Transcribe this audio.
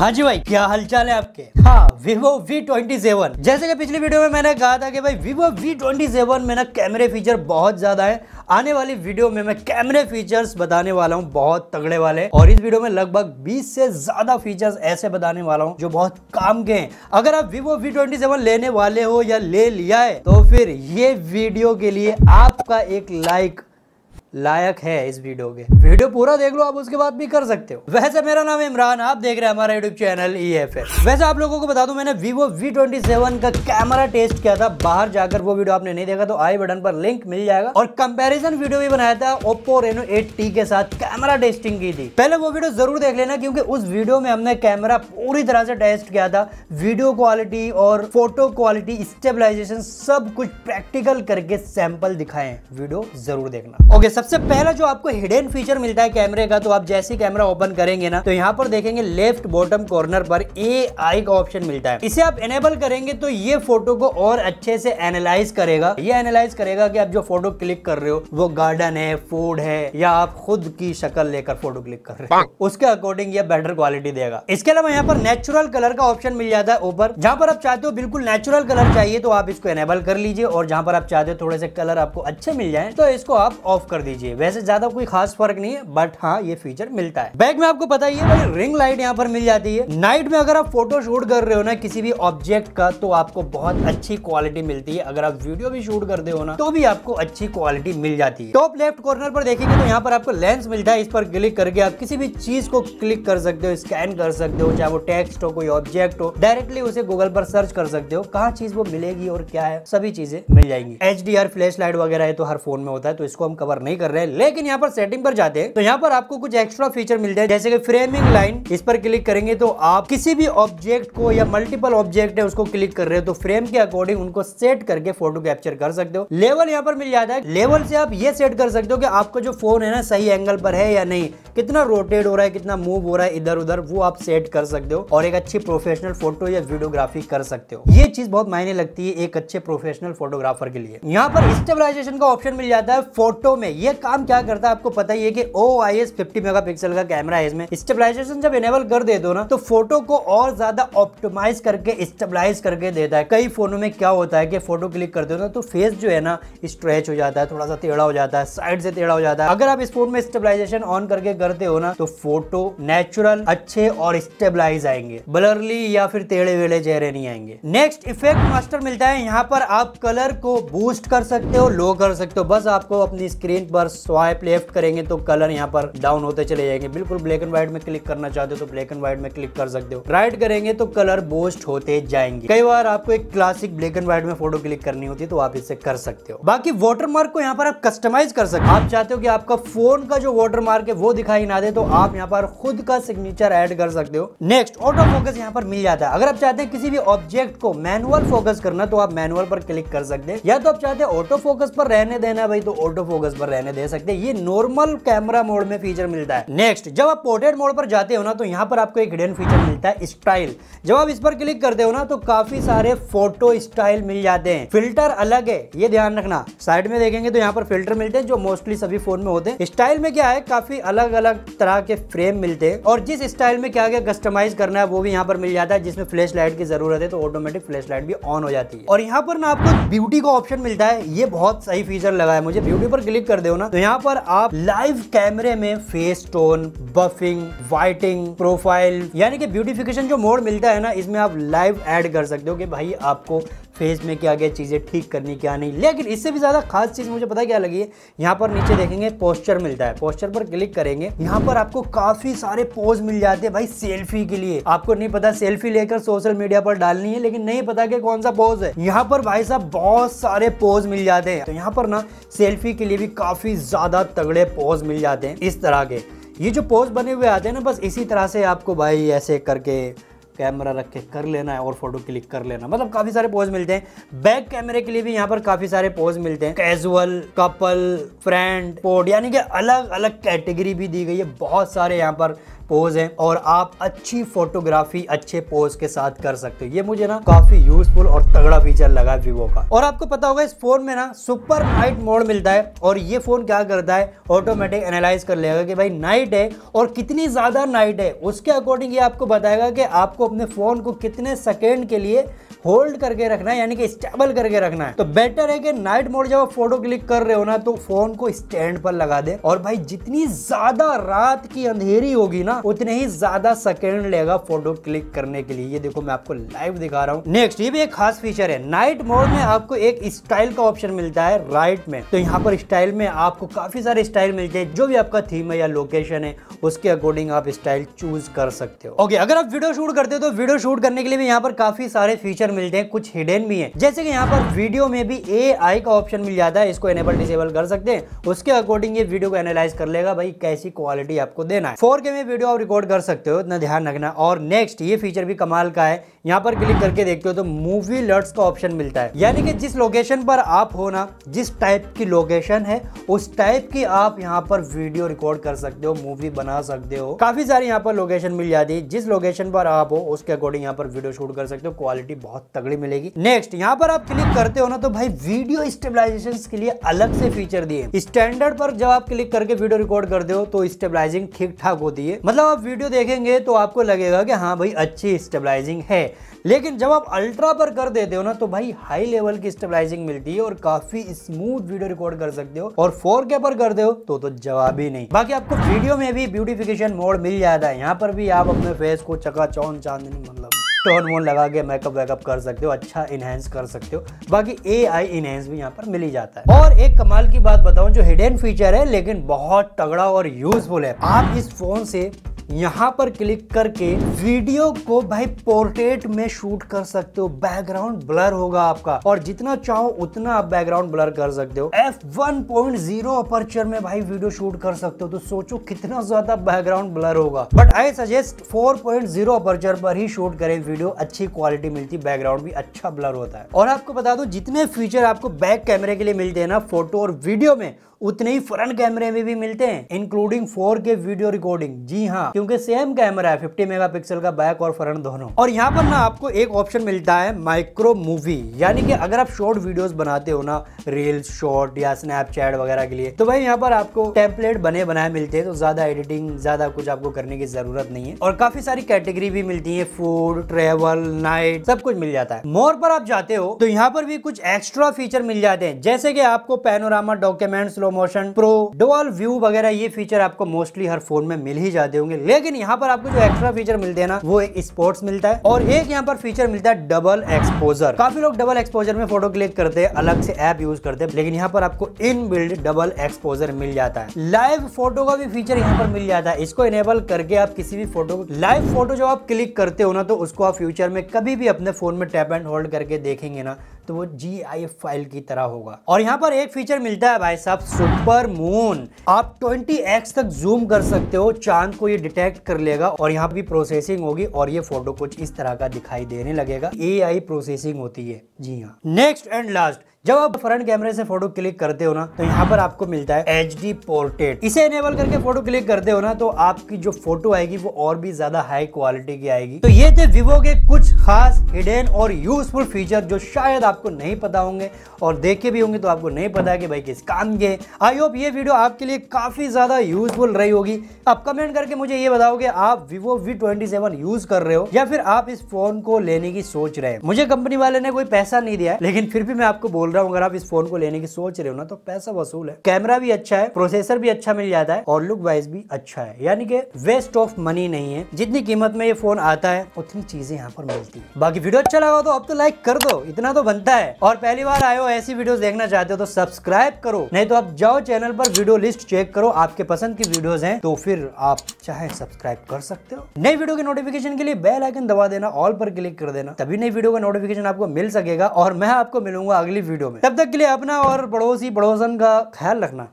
हाँ जी भाई, क्या हालचाल है आपके। हाँ, Vivo V27, जैसे कि पिछली वीडियो में मैंने कहा था कि भाई Vivo V27 में ना कैमरे फीचर बहुत ज्यादा है। आने वाली वीडियो में मैं कैमरे फीचर्स बताने वाला हूँ, बहुत तगड़े वाले। और इस वीडियो में लगभग 20 से ज्यादा फीचर्स ऐसे बताने वाला हूँ जो बहुत काम के हैं। अगर आप Vivo V27 लेने वाले हो या ले लिया है तो फिर ये वीडियो के लिए आपका एक लाइक लायक है। इस वीडियो पूरा देख लो, आप उसके बाद भी कर सकते हो। वैसे मेरा नाम इमरान, आप देख रहे हैं हमारा यूट्यूब चैनल EFA। वैसे आप लोगों को बता दूं, मैंने Vivo V27 का कैमरा टेस्ट किया था बाहर जाकर। वो वीडियो आपने नहीं देखा तो आई बटन पर लिंक मिल जाएगा। और कंपैरिजन वीडियो भी बनाया था Oppo Reno 8T के साथ, कैमरा टेस्टिंग की थी। पहले वो वीडियो जरूर देख लेना क्योंकि उस वीडियो में हमने कैमरा पूरी तरह से टेस्ट किया था। वीडियो क्वालिटी और फोटो क्वालिटी, स्टेबलाइजेशन, सब कुछ प्रैक्टिकल करके सैंपल दिखाए। वीडियो जरूर देखना। ओके, सबसे पहला जो आपको हिडन फीचर मिलता है कैमरे का, तो आप जैसे ही कैमरा ओपन करेंगे ना तो यहाँ पर देखेंगे लेफ्ट बॉटम कॉर्नर पर AI का ऑप्शन मिलता है। इसे आप इनेबल करेंगे तो ये फोटो को और अच्छे से एनालाइज करेगा। ये एनालाइज करेगा कि आप जो फोटो क्लिक कर रहे हो वो गार्डन है, फूड है, या आप खुद की शक्ल लेकर फोटो क्लिक कर रहे हो, उसके अकॉर्डिंग ये बेटर क्वालिटी देगा। इसके अलावा यहाँ पर नेचुरल कलर का ऑप्शन मिल जाता है ऊपर। जहाँ पर आप चाहते हो बिल्कुल नेचुरल कलर चाहिए तो आप इसको इनेबल कर लीजिए, और जहाँ पर आप चाहते हो थोड़े से कलर आपको अच्छे मिल जाए तो इसको आप ऑफ कर दीजिए। वैसे ज्यादा कोई खास फर्क नहीं है, बट हाँ ये फीचर मिलता है। बैक में आपको पता ही है रिंग लाइट यहाँ पर मिल जाती है। नाइट में अगर आप फोटो शूट कर रहे हो ना किसी भी ऑब्जेक्ट का तो आपको बहुत अच्छी क्वालिटी मिलती है। अगर आप वीडियो भी शूट करते हो ना तो भी आपको अच्छी क्वालिटी मिल जाती है। टॉप लेफ्ट कॉर्नर पर देखेंगे तो यहाँ पर आपको लेंस मिलता है। इस पर क्लिक करके आप किसी भी चीज को क्लिक कर सकते हो, स्कैन कर सकते हो, चाहे वो टेक्स्ट हो, कोई ऑब्जेक्ट हो, डायरेक्टली उसे गूगल पर सर्च कर सकते हो। कहाँ चीज वो मिलेगी और क्या है, सभी चीजें मिल जाएंगी। HDR फ्लैश लाइट वगैरह है तो हर फोन में होता है, तो इसको हम कवर नहीं कर रहे हैं। लेकिन यहाँ पर सेटिंग पर जाते हैं तो यहाँ पर आपको कुछ एक्स्ट्रा फीचर मिलते हैं, जैसे कि फ्रेमिंग लाइन। इस पर क्लिक करेंगे तो आप किसी भी ऑब्जेक्ट को, या मल्टीपल ऑब्जेक्ट है उसको क्लिक कर रहे हो तो फ्रेम के अकॉर्डिंग उनको सेट करके फोटो कैप्चर कर सकते हो। लेवल यहाँ पर मिल जाता है। लेवल से आप ये सेट कर सकते हो कि आपका जो फोन है ना सही एंगल पर है या नहीं, कितना रोटेट हो रहा है, कितना मूव हो रहा है इधर उधर, वो आप सेट कर सकते हो और एक अच्छी प्रोफेशनल फोटो या वीडियोग्राफी कर सकते हो। ये चीज बहुत मायने लगती है एक अच्छे प्रोफेशनल फोटोग्राफर के लिए। यहाँ पर स्टेबलाइजेशन का ऑप्शन मिल जाता है फोटो में। ये काम क्या करता है आपको पता ही है कि OIS 50 मेगापिक्सल का कैमरा है। इसमें स्टेबलाइजेशन जब इनेबल कर दे दो ना तो फोटो को और ज्यादा ऑप्टिमाइज करके स्टेबलाइज करके देता है। कई फोनों में क्या होता है कि फोटो क्लिक कर दो ना तो फेस जो है ना स्ट्रेच हो जाता है, थोड़ा सा टेढ़ा हो जाता है, साइड से टेढ़ा हो जाता है। अगर आप इस फोन में स्टेबलाइजेशन ऑन करके करते हो ना तो फोटो नेचुरल, अच्छे और स्टेबलाइज आएंगे, ब्लरली या फिर टेढ़े वेढ़े चेहरे नहीं आएंगे। नेक्स्ट इफेक्ट मास्टर मिलता है। यहाँ पर आप कलर को बूस्ट कर सकते हो, लो कर सकते हो। बस आपको अपनी स्क्रीन पर स्वाइप लेफ्ट करेंगे तो कलर यहाँ पर डाउन होते चले जाएंगे। बिल्कुल ब्लैक एंड व्हाइट में क्लिक करना चाहते हो तो ब्लैक एंड व्हाइट में क्लिक कर सकते हो, राइट करेंगे तो कलर बूस्ट होते जाएंगे। कई बार आपको एक क्लासिक ब्लैक एंड व्हाइट में फोटो क्लिक करनी होती है तो आप इससे कर सकते हो। बाकी वाटरमार्क को यहाँ पर आप कस्टमाइज कर सकते हो। आप चाहते हो कि आपका फोन का जो वाटरमार्क है वो दिखाई ना दे तो आप यहाँ पर खुद का सिग्नेचर ऐड कर सकते हो। नेक्स्ट ऑटो फोकस यहाँ पर मिल जाता है। अगर आप चाहते हैं किसी भी ऑब्जेक्ट को मैनुअल फोकस करना तो आप मैनुअल पर क्लिक कर सकते हैं, या तो आप चाहते हैं ऑटो फोकस पर रहने देना भाई तो ऑटो फोकस पर रहने दे सकते हैं। ये नॉर्मल कैमरा मोड में फीचर मिलता है। नेक्स्ट जब आप पोर्ट्रेट मोड पर जाते हो ना तो यहाँ पर आपको एक हिडन फीचर मिलता है स्टाइल। जब आप इस पर क्लिक करते हो ना तो काफी सारे फोटो स्टाइल मिल जाते हैं। फिल्टर अलग है, ये ध्यान रखना। साइड में देखेंगे तो यहाँ पर फिल्टर मिलते हैं जो मोस्टली सभी फोन में होते हैं। स्टाइल में क्या है, काफी अलग अलग तरह के फ्रेम मिलते हैं, और जिस स्टाइल में क्या क्या कस्टमाइज करना है वो भी यहाँ पर मिल जाता है। जिसमें फ्लैश लाइट की जरूरत है तो ऑटोमेटिक फ्लैश लाइट भी ऑन हो जाती है। और यहाँ पर ना आपको ब्यूटी का ऑप्शन मिलता है। ये बहुत सही फीचर लगा है मुझे। ब्यूटी पर क्लिक कर दो ना तो यहाँ पर आप लाइव कैमरे में face tone, buffing, whitening, profile, यानी कि ब्यूटिफिकेशन जो मोड मिलता है ना, इसमें आप लाइव ऐड कर सकते हो कि भाई आपको फेस में क्या क्या चीजें ठीक करनी, क्या नहीं। लेकिन इससे भी ज्यादा खास चीज मुझे पता क्या लगी है, यहाँ पर नीचे देखेंगे पोस्चर मिलता है। पोस्चर पर क्लिक करेंगे, यहाँ पर आपको काफी सारे पोज मिल जाते हैं। भाई सेल्फी के लिए आपको नहीं पता, सेल्फी लेकर सोशल मीडिया पर डालनी है लेकिन नहीं पता कि कौन सा पोज है, यहाँ पर भाई साहब बहुत सारे पोज मिल जाते हैं। तो यहाँ पर ना सेल्फी के लिए भी काफी ज्यादा तगड़े पोज मिल जाते हैं। इस तरह के ये जो पोज बने हुए आते हैं ना, बस इसी तरह से आपको भाई ऐसे करके कैमरा रख के कर लेना है और फोटो क्लिक कर लेना, मतलब काफी सारे पोज मिलते हैं। बैक कैमरे के लिए भी यहाँ पर काफी सारे पोज मिलते हैं, कैजुअल, कपल, फ्रेंड, पोर्ट, यानी कि अलग अलग कैटेगरी भी दी गई है। बहुत सारे यहाँ पर पोज हैं और आप अच्छी फोटोग्राफी अच्छे पोज के साथ कर सकते हो। ये मुझे ना काफी यूजफुल और तगड़ा फीचर लगा है वीवो का। और आपको पता होगा इस फोन में ना सुपर नाइट मोड मिलता है और ये फोन क्या करता है ऑटोमेटिक एनालाइज कर लेगा कि भाई नाइट है और कितनी ज्यादा नाइट है, उसके अकॉर्डिंग ये आपको बताएगा कि आपको अपने फोन को कितने सेकेंड के लिए होल्ड करके रखना है, यानी कि स्टेबल करके रखना है। तो बेटर है कि नाइट मोड जब आप फोटो क्लिक कर रहे हो ना तो फोन को स्टैंड पर लगा दे और भाई जितनी ज्यादा रात की अंधेरी होगी ना उतने ही ज्यादा सेकेंड लेगा फोटो क्लिक करने के लिए। ये देखो मैं आपको लाइव दिखा रहा हूँ। नेक्स्ट ये भी एक खास फीचर है, नाइट मोड में आपको एक स्टाइल का ऑप्शन मिलता है राइट में। तो यहाँ पर स्टाइल में आपको काफी सारे स्टाइल मिलते हैं, जो भी आपका थीम है या लोकेशन है उसके अकॉर्डिंग आप स्टाइल चूज कर सकते हो। ओके, अगर आप वीडियो शूट करते हो तो वीडियो शूट करने के लिए भी यहाँ पर काफी सारे फीचर मिलते हैं, कुछ हिडन भी है। जैसे कि यहाँ पर वीडियो में भी AI का ऑप्शन मिल जाता है, इसको एनेबल डिसेबल कर सकते हैं, उसके अकॉर्डिंग ये वीडियो को एनालाइज कर लेगा भाई कैसी क्वालिटी आपको देना है। 4K में वीडियो आप रिकॉर्ड कर सकते हो, इतना ध्यान रखना। और नेक्स्ट ये फीचर भी कमाल का है, यहाँ पर क्लिक करके देखते हो तो मूवी अलर्ट्स का ऑप्शन मिलता है, यानी कि जिस लोकेशन पर आप हो ना, जिस टाइप की लोकेशन है उस टाइप की आप यहाँ पर वीडियो रिकॉर्ड कर सकते हो, मूवी बना सकते हो। काफी सारी यहाँ पर लोकेशन मिल जाती है, जिस लोकेशन पर आप हो उसके अकॉर्डिंग यहाँ पर वीडियो शूट कर सकते हो, क्वालिटी बहुत तगड़ी मिलेगी। नेक्स्ट यहाँ पर आप क्लिक करते हो ना तो भाई वीडियो स्टेबलाइजेशन के लिए अलग से फीचर दिए। स्टैंडर्ड पर जब आप क्लिक करके वीडियो रिकॉर्ड करते हो तो स्टेबलाइजिंग ठीक ठाक होती है, मतलब आप वीडियो देखेंगे तो आपको लगेगा कि हाँ भाई अच्छी स्टेबलाइजिंग है। लेकिन जब आप अल्ट्रा पर कर देते हो ना तो भाई हाई लेवल की स्टेबलाइजिंग मिलती है और काफी स्मूथ वीडियो रिकॉर्ड कर सकते हो। और 4K पर कर दे हो तो जवाब ही नहीं। बाकी आपको वीडियो में भी ब्यूटिफिकेशन मोड मिल जाता है, यहाँ पर भी आप अपने फेस को चकाचौंध चांदनी मतलब टोन वोन लगा के मेकअप वेकअप कर सकते हो, अच्छा इनहेंस कर सकते हो। बाकी AI इनहेंस भी यहाँ पर मिल ही जाता है। और एक कमाल की बात बताऊं जो हिडन फीचर है लेकिन बहुत तगड़ा और यूजफुल है, आप इस फोन से यहाँ पर क्लिक करके वीडियो को भाई पोर्ट्रेट में शूट कर सकते हो। बैकग्राउंड ब्लर होगा आपका और जितना चाहो उतना आप बैकग्राउंड ब्लर कर सकते हो। f1.0 अपर्चर में भाई वीडियो शूट कर सकते हो तो सोचो कितना ज्यादा बैकग्राउंड ब्लर होगा। बट आई सजेस्ट 4.0 अपर्चर पर ही शूट करें वीडियो, अच्छी क्वालिटी मिलती, बैकग्राउंड भी अच्छा ब्लर होता है। और आपको बता दो जितने फीचर आपको बैक कैमरे के लिए मिलते हैं ना फोटो और वीडियो में, उतने ही फ्रंट कैमरे में भी मिलते हैं इंक्लूडिंग 4K वीडियो रिकॉर्डिंग। जी हाँ, क्योंकि सेम कैमरा है 50 मेगापिक्सल का बैक और फ्रंट दोनों। और यहाँ पर ना आपको एक ऑप्शन मिलता है माइक्रो मूवी, यानी कि अगर आप शॉर्ट वीडियोस बनाते हो ना रील्स शॉर्ट या स्नैपचैट वगैरह के लिए, तो भाई यहाँ पर आपको टेम्पलेट बने बनाए मिलते हैं, तो ज्यादा एडिटिंग ज्यादा कुछ आपको करने की जरूरत नहीं है। और काफी सारी कैटेगरी भी मिलती है, फूड, ट्रेवल, नाइट, सब कुछ मिल जाता है। मोर पर आप जाते हो तो यहाँ पर भी कुछ एक्स्ट्रा फीचर मिल जाते हैं, जैसे कि आपको panorama, documents, motion pro, dual view वगैरह, ये फीचर आपको मोस्टली हर फोन में मिल ही जाते होंगे। लेकिन यहाँ पर आपको जो एक्स्ट्रा फीचर मिलते हैं ना वो एक स्पोर्ट्स मिलता है और एक यहाँ पर फीचर मिलता है डबल एक्सपोजर। काफी लोग डबल एक्सपोजर में फोटो क्लिक करते हैं, अलग से ऐप यूज करते हैं, लेकिन यहाँ पर आपको इनबिल्ट डबल एक्सपोजर मिल जाता है। लाइव फोटो का भी फीचर यहाँ पर मिल जाता है, इसको इनेबल करके आप किसी भी फोटो को लाइव फोटो जब आप क्लिक करते हो ना तो उसको आप फ्यूचर में कभी भी अपने फोन में टैप एंड होल्ड करके देखेंगे ना तो वो GIF फाइल की तरह होगा। और यहाँ पर एक फीचर मिलता है भाई साहब सुपर मून, आप 20x तक जूम कर सकते हो, चांद को ये डिटेक्ट कर लेगा और यहाँ भी प्रोसेसिंग होगी और ये फोटो कुछ इस तरह का दिखाई देने लगेगा, AI प्रोसेसिंग होती है। जी हाँ। नेक्स्ट एंड लास्ट, जब आप फ्रंट कैमरे से फोटो क्लिक करते हो ना तो यहाँ पर आपको मिलता है HD पोर्ट्रेट, इसे इनेबल करके फोटो क्लिक करते हो ना तो आपकी जो फोटो आएगी वो और भी ज्यादा हाई क्वालिटी की आएगी। तो ये थे वीवो के कुछ खास हिडन और यूजफुल फीचर जो शायद आपको नहीं पता होंगे और देखे भी होंगे तो आपको नहीं पता कि भाई किस काम के। आई होप ये वीडियो आपके लिए काफी ज्यादा यूजफुल रही होगी। आप कमेंट करके मुझे ये बताओ कि आप Vivo V27 यूज कर रहे हो या फिर आप इस फोन को लेने की सोच रहे हो। मुझे कंपनी वाले ने कोई पैसा नहीं दिया है, लेकिन फिर भी मैं आपको बोल रहा हूँ अगर आप इस फोन को लेने की सोच रहे हो ना तो पैसा वसूल है। कैमरा भी अच्छा है, प्रोसेसर भी अच्छा मिल जाता है और लुक वाइज भी अच्छा है, यानी कि वेस्ट ऑफ मनी नहीं है। जितनी कीमत में ये फोन आता है उतनी चीजें यहाँ पर मिलती है। बाकी वीडियो अच्छा लगा तो अब तो लाइक कर दो, इतना तो बनता है। और पहली बार आए हो, ऐसी वीडियो देखना चाहते हो तो सब्सक्राइब करो, नहीं तो आप जाओ चैनल पर वीडियो लिस्ट चेक करो, आपके पसंद की वीडियोस हैं तो फिर आप चाहे सब्सक्राइब कर सकते हो। नई वीडियो के नोटिफिकेशन के लिए बेल आइकन दबा देना, ऑल पर क्लिक कर देना, तभी नई वीडियो का नोटिफिकेशन आपको मिल सकेगा। और मैं आपको मिलूंगा अगली वीडियो में, तब तक के लिए अपना और पड़ोसी पड़ोसन का ख्याल रखना।